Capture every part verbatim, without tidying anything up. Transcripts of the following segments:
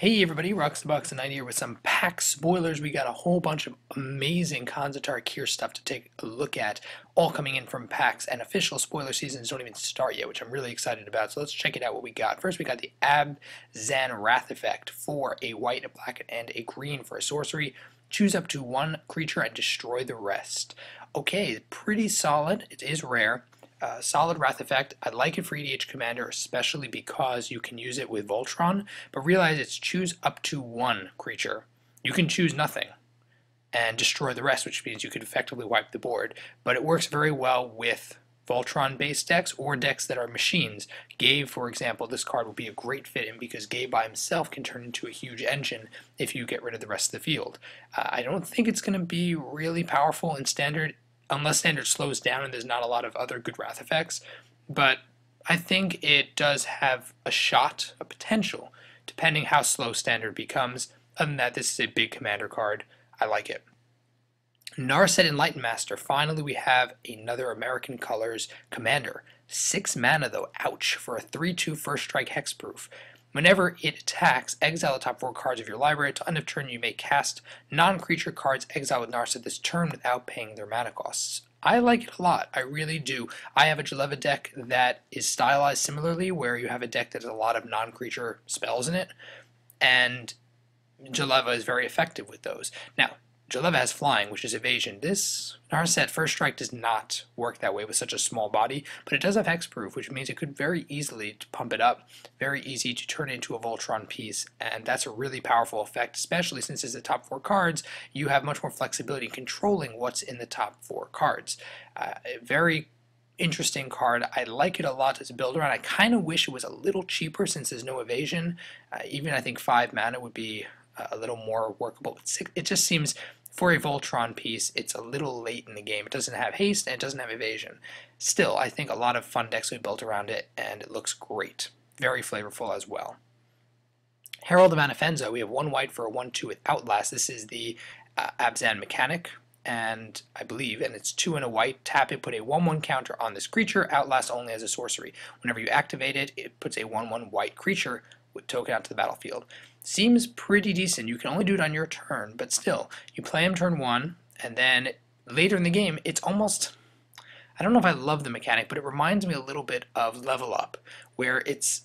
Hey everybody, Roxaboxen ninety here with some PAX spoilers. We got a whole bunch of amazing Khans of Tarkir stuff to take a look at, all coming in from PAX, and official spoiler seasons don't even start yet, which I'm really excited about, so let's check it out what we got. First, we got the Abzan Wrath effect for a white, a black, and a green for a sorcery. Choose up to one creature and destroy the rest. Okay, pretty solid. It is rare. Uh, solid Wrath effect. I like it for E D H Commander, especially because you can use it with Voltron, but realize it's choose up to one creature. You can choose nothing and destroy the rest, which means you could effectively wipe the board, but it works very well with Voltron-based decks or decks that are machines. Gabe, for example, this card will be a great fit in because Gabe by himself can turn into a huge engine if you get rid of the rest of the field. Uh, I don't think it's going to be really powerful in Standard, unless Standard slows down and there's not a lot of other good Wrath effects, but I think it does have a shot, a potential, depending how slow Standard becomes. Other than that, this is a big Commander card. I like it. Narset Enlighten Master. Finally, we have another American Colors Commander. Six mana, though. Ouch. For a three two First Strike Hexproof. Whenever it attacks, exile the top four cards of your library. At the end of turn, you may cast non-creature cards exiled with Narset this turn without paying their mana costs. I like it a lot. I really do. I have a Jeleva deck that is stylized similarly, where you have a deck that has a lot of non-creature spells in it, and Jeleva is very effective with those. Now, Jeleva has flying, which is evasion. This Narset First Strike does not work that way with such a small body, but it does have hexproof, which means it could very easily pump it up, very easy to turn into a Voltron piece, and that's a really powerful effect, especially since it's the top four cards. You have much more flexibility in controlling what's in the top four cards. Uh, very interesting card. I like it a lot as a builder, and I kind of wish it was a little cheaper since there's no evasion. Uh, even I think five mana would be a little more workable. It just seems for a Voltron piece, it's a little late in the game. It doesn't have haste and it doesn't have evasion. Still, I think a lot of fun decks we built around it, and it looks great. Very flavorful as well. Herald of Anafenza, we have one white for a one two with Outlast. This is the uh, Abzan mechanic, and I believe, and it's two and a white. Tap it, put a one one counter on this creature. Outlast only as a sorcery. Whenever you activate it, it puts a one one white creature with token out to the battlefield. Seems pretty decent. You can only do it on your turn, but still, you play him turn one, and then later in the game, it's almost, I don't know if I love the mechanic, but it reminds me a little bit of Level Up, where it's,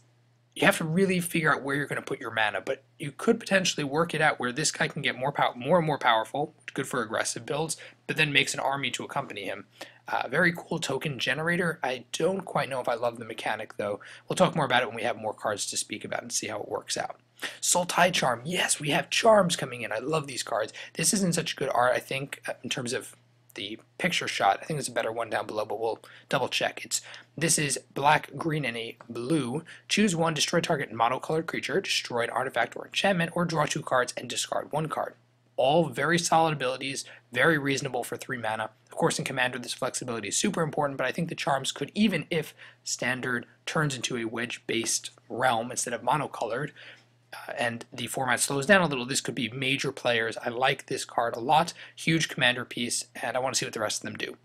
you have to really figure out where you're going to put your mana, but you could potentially work it out where this guy can get more power, more and more powerful, good for aggressive builds, but then makes an army to accompany him. Uh, very cool token generator. I don't quite know if I love the mechanic, though. We'll talk more about it when we have more cards to speak about and see how it works out. Sultai Charm. Yes, we have charms coming in. I love these cards. This isn't such good art, I think, in terms of the picture shot. I think there's a better one down below, but we'll double check. It's This is black, green, and a blue. Choose one, destroy target monocolored creature, destroy an artifact or enchantment, or draw two cards and discard one card. All very solid abilities, very reasonable for three mana. Of course, in Commander, this flexibility is super important, but I think the charms could, even if Standard turns into a wedge-based realm instead of monocolored, Uh, and the format slows down a little, this could be major players. I like this card a lot. Huge Commander piece, and I want to see what the rest of them do.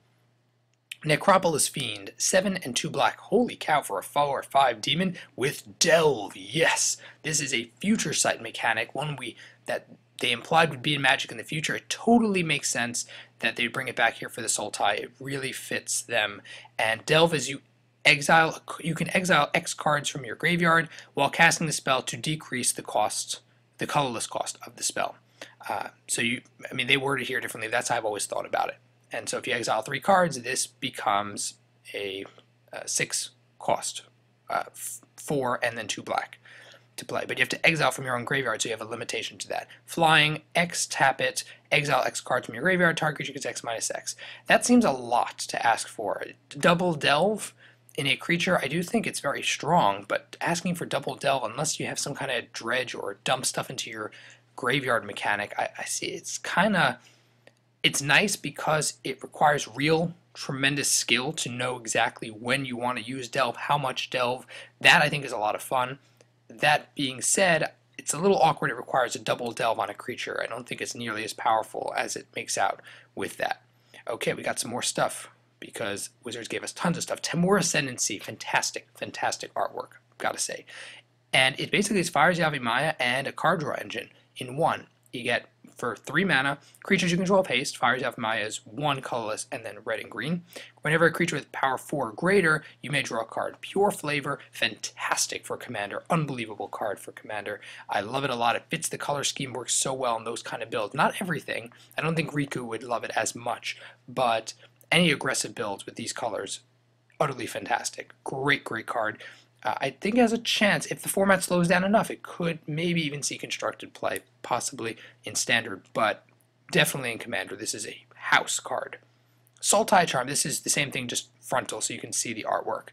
Necropolis Fiend, seven and two black. Holy cow, for a four or five demon with Delve. Yes! This is a future sight mechanic, one we that they implied would be in Magic in the future. It totally makes sense that they bring it back here for the Sultai. It really fits them. And Delve is you Exile. You can exile X cards from your graveyard while casting the spell to decrease the cost, the colorless cost of the spell. Uh, so you, I mean, they worded here differently. That's how I've always thought about it. And so if you exile three cards, this becomes a uh, six cost, uh, four and then two black to play. But you have to exile from your own graveyard, so you have a limitation to that. Flying, X, tap it, exile X cards from your graveyard, target you gets X minus X. That seems a lot to ask for. Double Delve in a creature, I do think it's very strong, but asking for double delve, unless you have some kind of dredge or dump stuff into your graveyard mechanic, I, I see it's kind of, it's nice because it requires real tremendous skill to know exactly when you want to use delve, how much delve. That I think is a lot of fun. That being said, it's a little awkward. It requires a double delve on a creature. I don't think it's nearly as powerful as it makes out with that. Okay, we got some more stuff, because Wizards gave us tons of stuff. Temur Ascendancy, fantastic, fantastic artwork, gotta say. and it basically fires Yavimaya and a card draw engine in one. You get, for three mana, creatures you control have haste, fires Yavimaya as one colorless and then red and green. Whenever a creature with power four or greater, you may draw a card. Pure flavor, fantastic for Commander, unbelievable card for Commander. I love it a lot. It fits the color scheme, works so well in those kind of builds. Not everything. I don't think Riku would love it as much, but any aggressive builds with these colors, utterly fantastic. Great, great card. Uh, I think it has a chance, if the format slows down enough, it could maybe even see constructed play, possibly in Standard, but definitely in Commander. This is a house card. Sultai Charm, this is the same thing, just frontal, so you can see the artwork.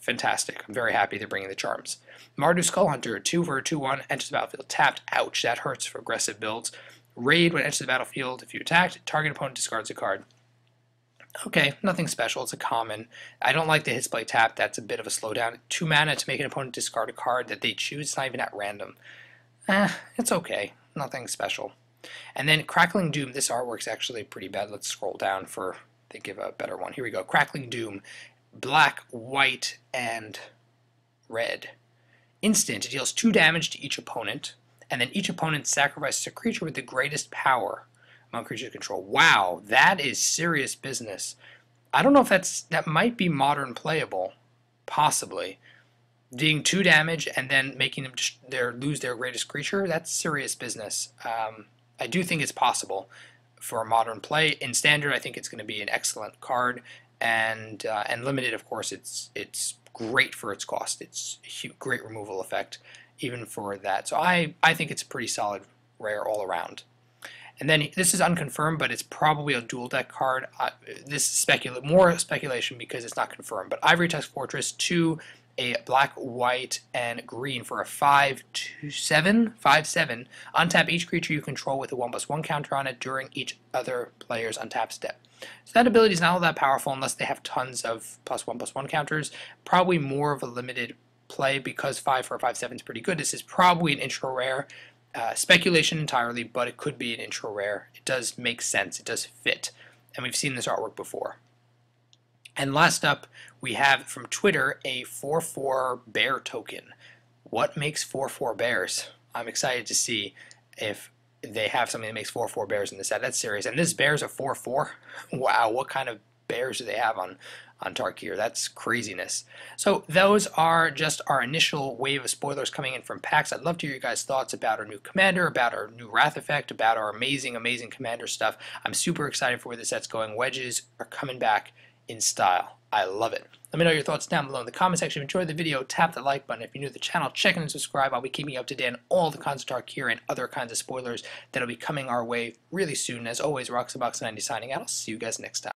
Fantastic. I'm very happy they're bringing the charms. Mardu Skull Hunter, two for a two one, enters the battlefield tapped. Ouch, that hurts for aggressive builds. Raid, when it enters the battlefield, if you attacked, target opponent discards a card. Okay, nothing special, it's a common. I don't like the Hisplay tap, that's a bit of a slowdown. Two mana to make an opponent discard a card that they choose, it's not even at random. Eh, it's okay, nothing special. And then Crackling Doom, this artwork's actually pretty bad. Let's scroll down for, they give a better one. Here we go, Crackling Doom, black, white, and red. Instant, it deals two damage to each opponent, and then each opponent sacrifices a creature with the greatest power among creature control. Wow, that is serious business. I don't know if that's, that might be modern playable, possibly. Doing two damage and then making them their, lose their greatest creature, that's serious business. Um, I do think it's possible for modern play. In Standard, I think it's going to be an excellent card, and uh, and Limited, of course, it's it's great for its cost. It's a huge, great removal effect, even for that. So I I think it's a pretty solid rare all around. And then this is unconfirmed, but it's probably a dual deck card. Uh, this is specula more speculation because it's not confirmed. But Ivory Tusk Fortress, two, a black, white, and green for a five two seven five seven. Untap each creature you control with a one plus one counter on it during each other player's untap step. So that ability is not all that powerful unless they have tons of plus one plus one counters. Probably more of a limited play because five for a five seven is pretty good. This is probably an intro rare. Uh, speculation entirely, but it could be an intro rare. It does make sense. It does fit. And we've seen this artwork before. And last up, we have from Twitter a four four bear token. What makes four four bears? I'm excited to see if they have something that makes four four bears in this set. That's serious. And this bear's a four four? Wow, what kind of bears do they have on on Tarkir? That's craziness. So those are just our initial wave of spoilers coming in from PAX. I'd love to hear your guys' thoughts about our new Commander, about our new Wrath Effect, about our amazing, amazing Commander stuff. I'm super excited for where the set's going. Wedges are coming back in style. I love it. Let me know your thoughts down below in the comment section. If you enjoyed the video, tap the like button. If you're new to the channel, check in and subscribe. I'll be keeping you up to date on all the Khans of Tarkir and other kinds of spoilers that'll be coming our way really soon. As always, Roxaboxen ninety signing out. I'll see you guys next time.